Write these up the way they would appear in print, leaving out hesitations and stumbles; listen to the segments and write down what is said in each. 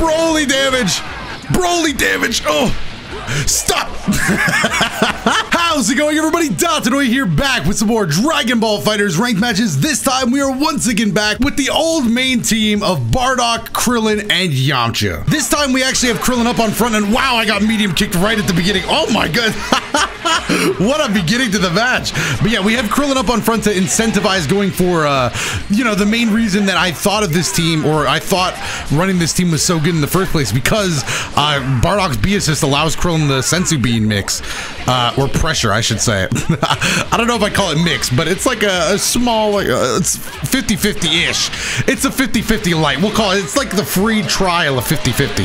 Broly damage! Broly damage! Oh! Stop! How's it going, everybody? DotoDoya here, back with some more Dragon Ball FighterZ ranked matches. This time, we are once again back with the old main team of Bardock, Krillin, and Yamcha. This time, we actually have Krillin up on front, and wow, I got medium kicked right at the beginning. Oh my god! What a beginning to the match. But yeah, we have Krillin up on front to incentivize going for, you know, the main reason that I thought of this team, or I thought running this team was so good in the first place, because Bardock's B-assist allows Krillin the Senzu Bean mix, or pressure, I should say. I don't know if I call it mix, but it's like a small, like it's 50-50-ish. It's a 50-50 light. We'll call it, it's like the free trial of 50-50.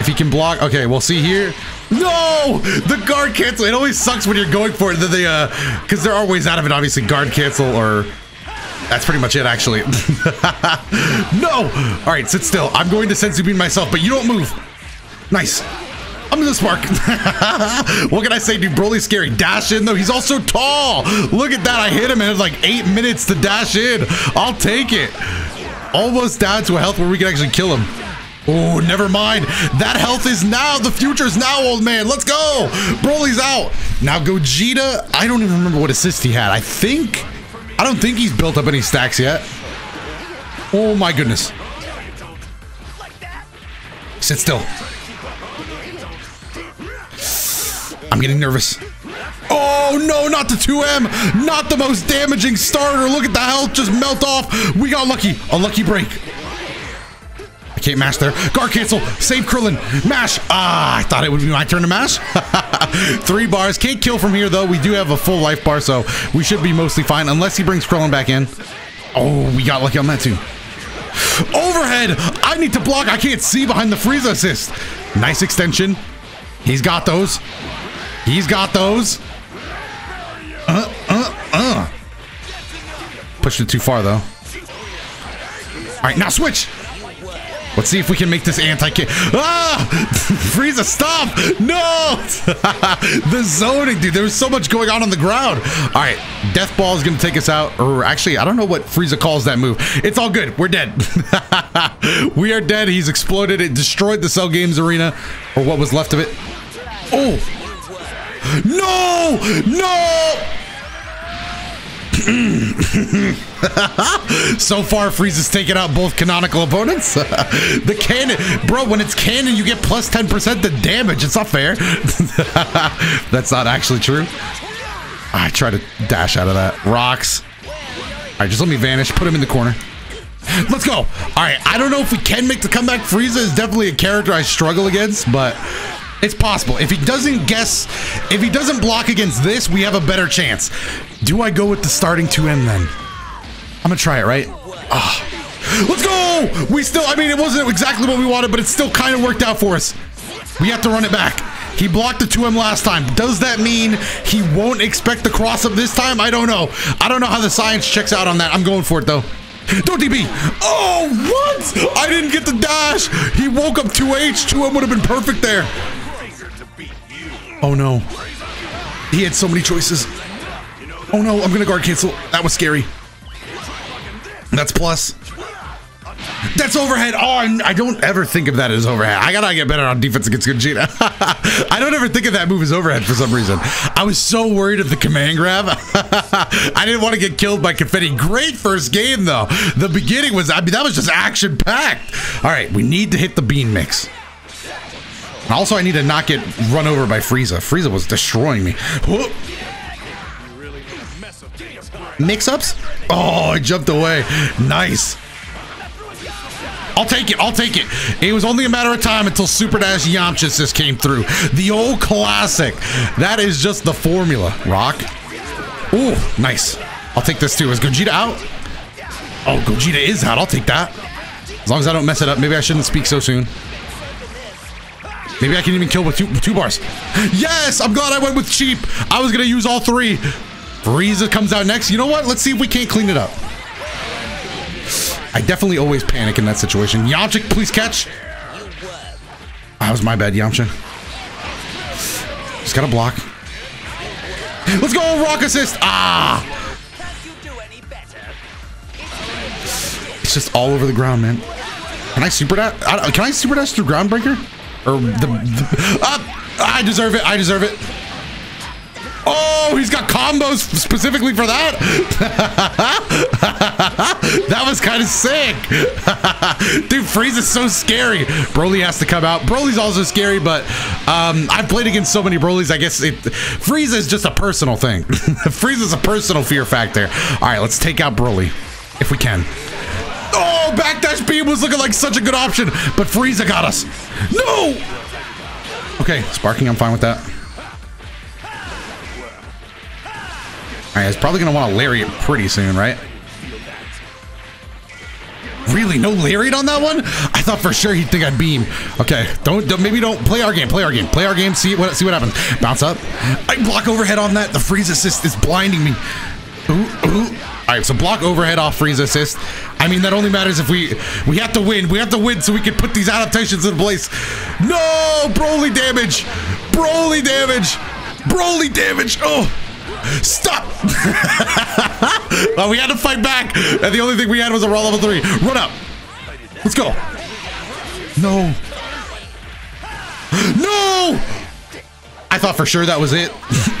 If he can block, okay, we'll see here. No! The guard cancel. It always sucks when you're going for it. Because there are ways out of it, obviously. Guard cancel or... That's pretty much it, actually. No! All right, sit still. I'm going to Senzu Bean myself, but you don't move. Nice. I'm gonna spark. What can I say, dude? Broly's scary. Dash in, though. He's also tall. Look at that. I hit him, and it's like 8 minutes to dash in. I'll take it. Almost down to a health where we can actually kill him. Oh, never mind. That health is now. The future's now, old man. Let's go. Broly's out. Now Gogeta, I don't even remember what assist he had. I don't think he's built up any stacks yet. Oh my goodness. Sit still. I'm getting nervous. Oh no, not the 2M. Not the most damaging starter. Look at the health just melt off. We got lucky. A lucky break. I can't mash there. Guard cancel. Save Krillin. Mash. Ah, I thought it would be my turn to mash. 3 bars. Can't kill from here, though. We do have a full life bar, so we should be mostly fine, unless he brings Krillin back in. Oh, we got lucky on that, too. Overhead. I need to block. I can't see behind the Frieza assist. Nice extension. He's got those. He's got those. Pushed it too far, though. All right, now switch. Let's see if we can make this anti-kick. Ah! Frieza, stop! No! The zoning, dude. There was so much going on the ground. All right. Death Ball is going to take us out. Or actually, I don't know what Frieza calls that move. It's all good. We're dead. We are dead. He's exploded. It destroyed the Cell Games Arena. Or what was left of it. Oh! No! No! So far, Frieza's taken out both canonical opponents. The cannon, bro, when it's cannon, you get plus 10% the damage. It's not fair. That's not actually true. I try to dash out of that. Rocks. All right, just let me vanish. Put him in the corner. Let's go. All right, I don't know if we can make the comeback. Frieza is definitely a character I struggle against, but it's possible. If he doesn't guess, if he doesn't block against this, we have a better chance. Do I go with the starting 2M then? I'm gonna try it, right? Ah, let's go! We still, I mean, it wasn't exactly what we wanted, but it still kind of worked out for us. We have to run it back. He blocked the 2M last time. Does that mean he won't expect the cross-up this time? I don't know. I don't know how the science checks out on that. I'm going for it, though. Don't DB. Oh, what? I didn't get the dash. He woke up 2H. 2M would have been perfect there. Oh no, he had so many choices. Oh no, I'm gonna guard cancel. That was scary. That's plus. That's overhead. Oh, I don't ever think of that as overhead. I gotta get better on defense against Gogeta. I don't ever think of that move as overhead for some reason. I was so worried of the command grab. I didn't want to get killed by confetti. Great first game though. The beginning was, I mean, that was just action packed. All right, we need to hit the bean mix. Also, I need to not get run over by Frieza. Frieza was destroying me. Whoop. Mix-ups? Oh, I jumped away. Nice. I'll take it. I'll take it. It was only a matter of time until Super Dash Yamcha just came through. The old classic. That is just the formula. Rock. Ooh, nice. I'll take this too. Is Gogeta out? Oh, Gogeta is out. I'll take that. As long as I don't mess it up. Maybe I shouldn't speak so soon. Maybe I can even kill with two bars. Yes, I'm glad I went with cheap. I was gonna use all three. Frieza comes out next. You know what? Let's see if we can't clean it up. I definitely always panic in that situation. Yamcha, please catch. That was my bad, Yamcha. Just gotta block. Let's go, rock assist. Ah! It's just all over the ground, man. Can I super dash? Can I super dash through Groundbreaker? Or the I deserve it. I deserve it. Oh, he's got combos specifically for that. That was kind of sick. Dude, Frieza's so scary. Broly has to come out. Broly's also scary, but I've played against so many Brolys. I guess Frieza is just a personal thing. Frieza's a personal fear factor. All right, let's take out Broly if we can. Oh, backdash beam was looking like such a good option, but Frieza got us. No. Okay, sparking. I'm fine with that. All right, he's probably going to want to lariat pretty soon, right? Really? No lariat on that one? I thought for sure he'd think I'd beam. Okay, maybe don't play our game. Play our game. Play our game. See what happens. Bounce up. I block overhead on that. The Frieza assist is blinding me. Ooh. All right, so block overhead off Frieza assist. I mean, that only matters if we have to win. We have to win so we can put these adaptations in place. No! Broly damage. Broly damage. Broly damage. Oh. Stop! Well, we had to fight back, and the only thing we had was a raw level 3. Run up! Let's go! No! No! I thought for sure that was it.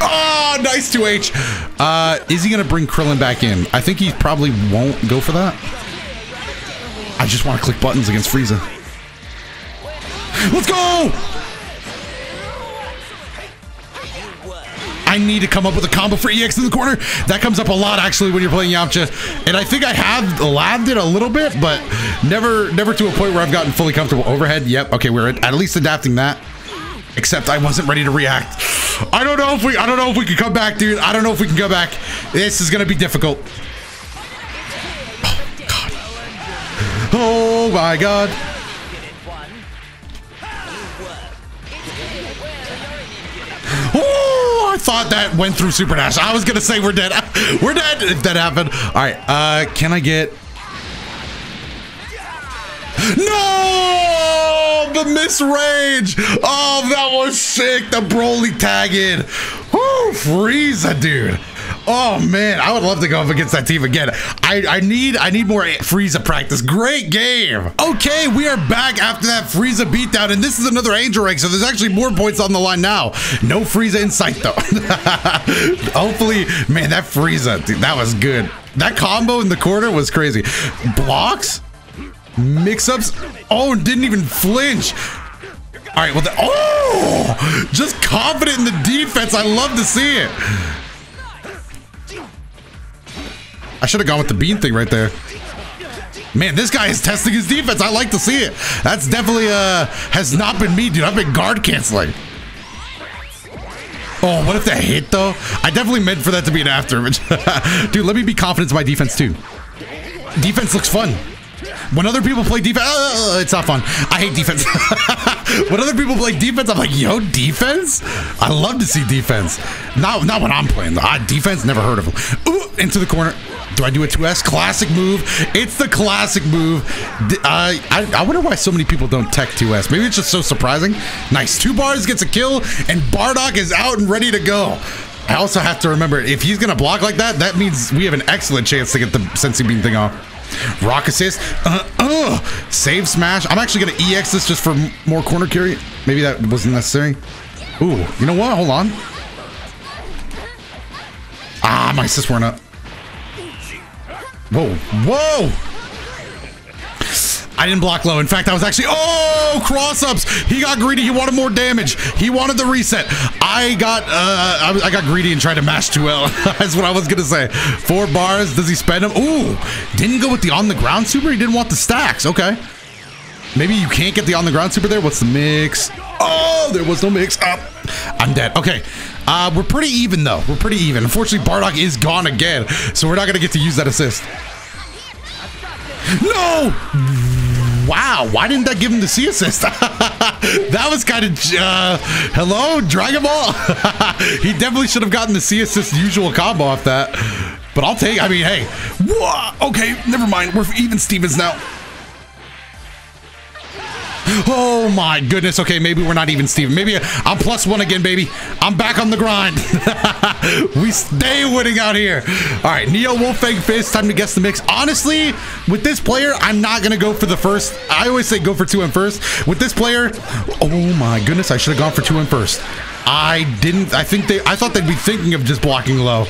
Oh, nice 2H! Is he gonna bring Krillin back in? I think he probably won't go for that. I just want to click buttons against Frieza. Let's go! I need to come up with a combo for EX in the corner. That comes up a lot, actually, when you're playing Yamcha. And I think I have labbed it a little bit, but never to a point where I've gotten fully comfortable. Overhead, yep. Okay, we're at least adapting that. Except I wasn't ready to react. I don't know if we can come back, dude. I don't know if we can go back. This is gonna be difficult. Oh, God. Oh, my God. Thought that went through super dash. I was gonna say we're dead. We're dead if that happened. All right, can I get no the miss rage? Oh, that was sick. The Broly tag in. Woo, Frieza, dude. Oh man, I would love to go up against that team again. I need more Frieza practice. Great game. Okay, we are back after that Frieza beatdown, and this is another Angel Rank, so there's actually more points on the line now. No Frieza in sight though. Hopefully, man, that Frieza, dude, that was good. That combo in the corner was crazy. Blocks, mix-ups. Oh, didn't even flinch. All right, well, oh, just confident in the defense. I love to see it. I should have gone with the bean thing right there. Man, this guy is testing his defense. I like to see it. That's definitely has not been me, dude. I've been guard canceling. Oh, what if that hit though? I definitely meant for that to be an after image. Dude, let me be confident in my defense too. Defense looks fun. When other people play defense, it's not fun. I hate defense. When other people play defense, I'm like, yo, defense? I love to see defense. Not when I'm playing though. Defense, never heard of them. Ooh, into the corner. Do I do a 2S? Classic move. It's the classic move. I wonder why so many people don't tech 2S. Maybe it's just so surprising. Nice. 2 bars, gets a kill, and Bardock is out and ready to go. I also have to remember, if he's going to block like that, that means we have an excellent chance to get the Senzu Bean thing off. Rock assist. Save smash. I'm actually going to EX this just for more corner carry. Maybe that wasn't necessary. Ooh, you know what? Hold on. Ah, my assists weren't up. Whoa, whoa! I didn't block low. In fact, I was actually... Oh, cross-ups! He got greedy. He wanted more damage. He wanted the reset. I got greedy and tried to mash 2L. That's what I was going to say. 4 bars. Does he spend them? Ooh! Didn't go with the on-the-ground super? He didn't want the stacks. Okay. Maybe you can't get the on-the-ground super there. What's the mix? Oh, there was no mix. I'm dead. Okay. We're pretty even, though. We're pretty even. Unfortunately, Bardock is gone again, so we're not going to get to use that assist. No! Wow, why didn't that give him the C assist? That was kind of... hello, Dragon Ball? He definitely should have gotten the C assist usual combo off that, but I'll take... I mean, hey. Whoa, okay, never mind. We're even Stevens now. Oh my goodness. Okay, maybe we're not even Steven. Maybe I'm +1 again, baby. I'm back on the grind. We stay winning out here. All right, Neo Wolfang Fist, time to guess the mix. Honestly, with this player, I'm not going to go for the first. I always say go for 2M first. With this player, oh my goodness, I should have gone for 2M first. I thought they'd be thinking of just blocking low.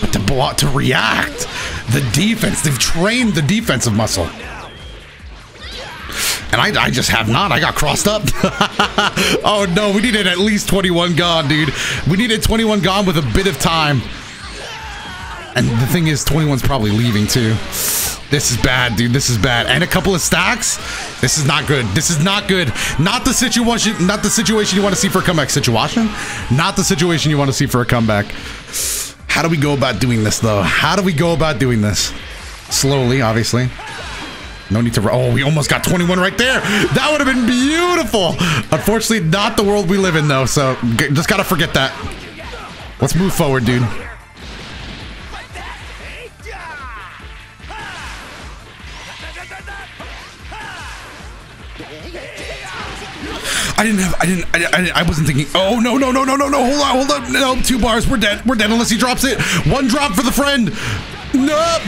But to block, to react, the defense, they've trained the defensive muscle. And I just have not. I got crossed up. Oh no, we needed at least 21 gone, dude. We needed 21 gone with a bit of time. And the thing is, 21's probably leaving too. This is bad, dude. This is bad. And a couple of stacks. This is not good. This is not good. Not the situation. Not the situation you want to see for a comeback. Situation? Not the situation you want to see for a comeback. How do we go about doing this, though? How do we go about doing this? Slowly, obviously. No need to... Oh, we almost got 21 right there. That would have been beautiful. Unfortunately, not the world we live in, though. So, just gotta forget that. Let's move forward, dude. I wasn't thinking. Oh, no. Hold on. No, 2 bars. We're dead unless he drops it. 1 drop for the friend. Nope.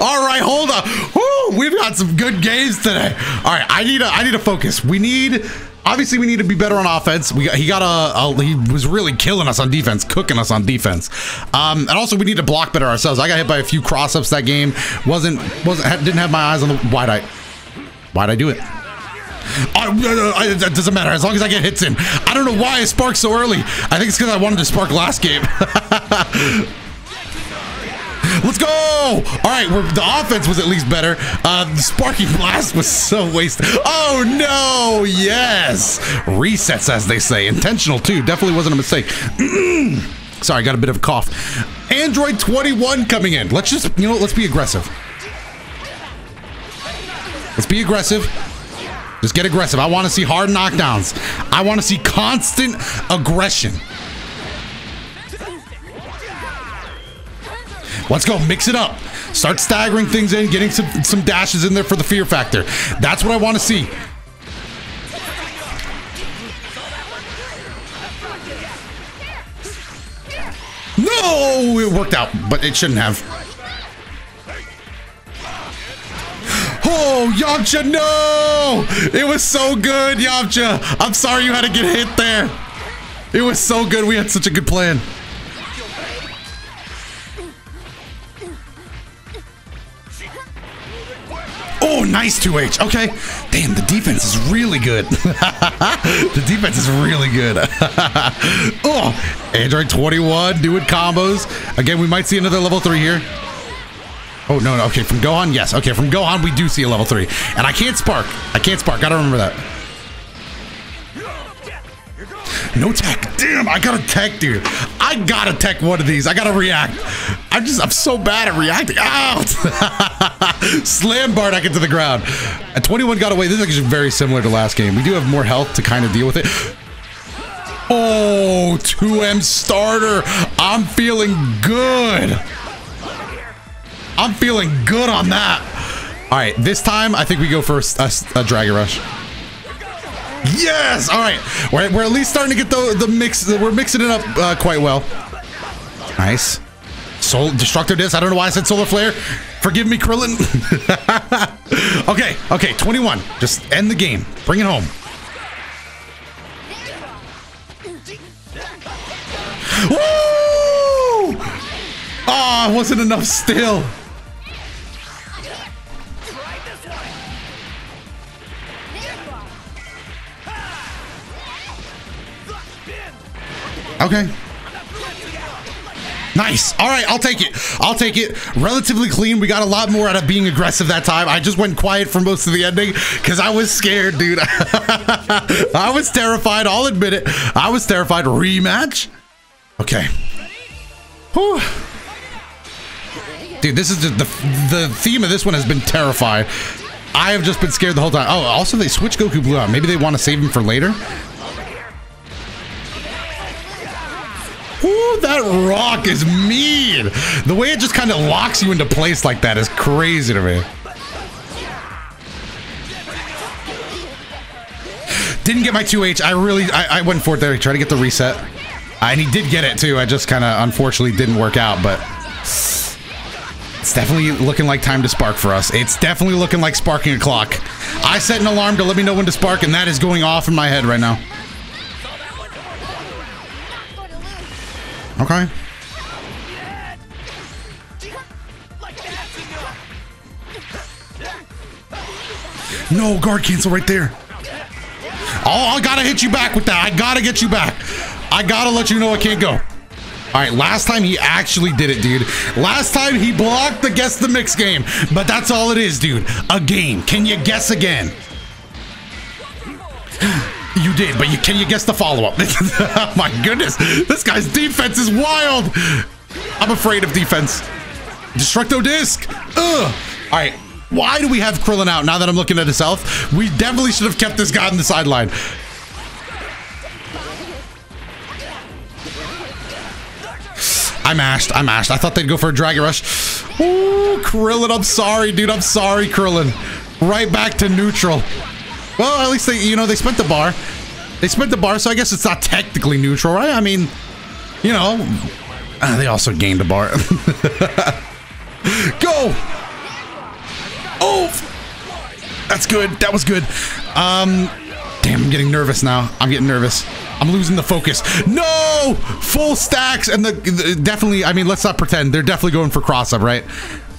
All right, hold up. Woo, we've got some good games today. All right, I need to focus. We need, obviously, we need to be better on offense. He was really killing us on defense, cooking us on defense. And also we need to block better ourselves. I got hit by a few cross-ups that game. Didn't have my eyes on the wide eye. Why'd I do it? That doesn't matter as long as I get hits in. I don't know why I sparked so early. I think it's because I wanted to spark last game. Let's go! All right, the offense was at least better. The sparking blast was so wasted. Oh no! Yes, resets as they say. Intentional too. Definitely wasn't a mistake. Sorry, got a bit of a cough. Android 21 coming in. Let's just, you know, let's be aggressive. Let's be aggressive. Just get aggressive. I want to see hard knockdowns. I want to see constant aggression. Let's go. Mix it up. Start staggering things in, getting some dashes in there for the fear factor. That's what I want to see. No, it worked out, but it shouldn't have. Oh, Yamcha, no! It was so good, Yamcha. I'm sorry you had to get hit there. It was so good. We had such a good plan. Oh, nice 2H. Okay. Damn, the defense is really good. The defense is really good. Oh, Android 21 doing combos. Again, we might see another level 3 here. Oh, no. Okay, from Gohan, yes. Okay, from Gohan, we do see a level 3. And I can't spark. Gotta remember that. No tech. Damn, I gotta tech, dude. I gotta tech one of these. I gotta react. I'm so bad at reacting. Out. Slam Bardock into the ground. And 21 got away. This is actually very similar to last game. We do have more health to kind of deal with it. Oh, 2M starter. I'm feeling good. I'm feeling good on that. All right, this time I think we go for a Dragon Rush. Yes. All right, we're at least starting to get the mix. We're mixing it up quite well. Nice. Soul Destructor Disc. I don't know why I said Solar Flare. Forgive me, Krillin. Okay. 21. Just end the game. Bring it home. Woo! Ah, oh, wasn't enough still. Okay. Nice. All right, I'll take it. Relatively clean. We got a lot more out of being aggressive that time. I just went quiet for most of the ending because I was scared, dude. I was terrified. I'll admit it. I was terrified. Rematch. Okay. Whew. Dude, this is the theme of this one has been terrified. I have just been scared the whole time. Oh, also they switched Goku Blue out. Maybe they want to save him for later. Ooh, that rock is mean. The way it just kind of locks you into place like that is crazy to me. Didn't get my 2H. I went for it there to try to get the reset. And he did get it too. I just kind of unfortunately didn't work out, but it's definitely looking like time to spark for us. It's definitely looking like sparking a clock. I set an alarm to let me know when to spark, and that is going off in my head right now. Okay. No, guard cancel right there. Oh, I gotta hit you back with that. I gotta get you back. I gotta let you know I can't go. All right, last time he actually did it, dude. Last time he blocked the guess the mix game, but that's all it is, dude. A game. Can you guess again? You did, but can you guess the follow-up? Oh my goodness, this guy's defense is wild. I'm afraid of defense. Destructo disc. Ugh. All right. Why do we have Krillin out now that I'm looking at his health? We definitely should have kept this guy on the sideline. I'm ashed. I thought they'd go for a Dragon Rush. Ooh, Krillin, I'm sorry, dude. I'm sorry, Krillin. Right back to neutral. Well, at least they, you know, they spent the bar. They spent the bar, so I guess it's not technically neutral, right? I mean, you know, they also gained a bar. Go! Oh, that's good. That was good. Damn, I'm getting nervous now. I'm getting nervous. I'm losing the focus. No! Full stacks and the definitely, I mean, let's not pretend. They're definitely going for cross up, right?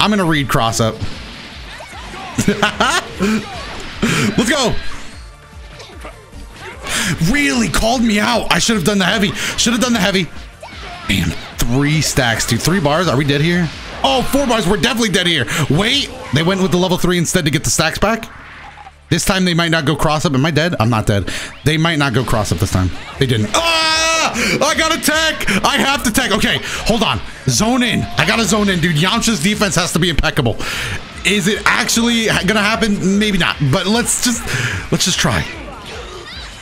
I'm going to read cross up. Let's go. Really called me out. I should have done the heavy. Should have done the heavy. Damn, 3 stacks, dude. 3 bars. Are we dead here? Oh, 4 bars. We're definitely dead here. Wait, they went with the level 3 instead to get the stacks back. This time they might not go cross up. Am I dead? I'm not dead. They might not go cross up this time. They didn't. Ah! I got a tech. I have to tech. Okay, hold on. Zone in. I got to zone in, dude. Yamcha's defense has to be impeccable. Is it actually gonna happen? Maybe not. But let's just try.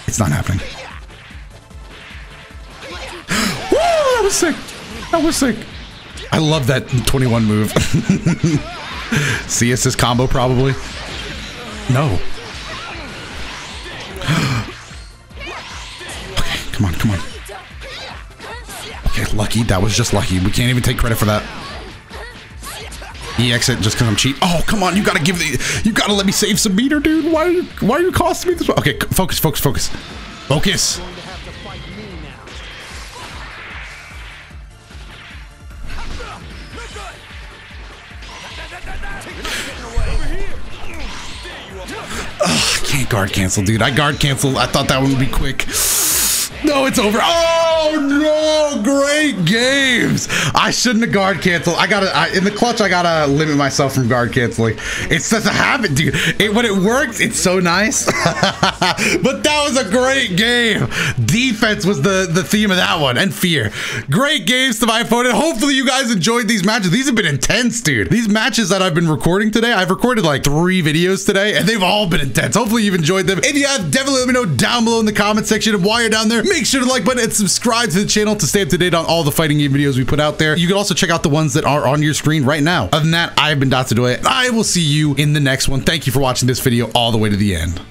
It's not happening. Woo! That was sick. That was sick. I love that 21 move. See, it's his combo probably. No. Okay, come on, come on. Okay, lucky. That was just lucky. We can't even take credit for that. E-exit just because I'm cheap. Oh, come on. You got to give the... You got to let me save some meter, dude. Why are you costing me this? Okay, focus, focus, focus. Focus. Ugh, I can't guard cancel, dude. I guard canceled. I thought that one would be quick. No, it's over. Oh no! Great games. I shouldn't have guard canceled. In the clutch, I gotta limit myself from guard canceling. It's such a habit, dude. When it works, it's so nice. But that was a great game. Defense was the theme of that one, and fear. Great games to my opponent. Hopefully, you guys enjoyed these matches. These have been intense, dude. These matches that I've been recording today, I've recorded like 3 videos today, and they've all been intense. Hopefully, you've enjoyed them. If you have, definitely let me know down below in the comment section. And while you're down there, make sure to like button and subscribe to the channel to stay up to date on all the fighting game videos we put out there. You can also check out the ones that are on your screen right now. Other than that, I've been DotoDoya. I will see you in the next one. Thank you for watching this video all the way to the end.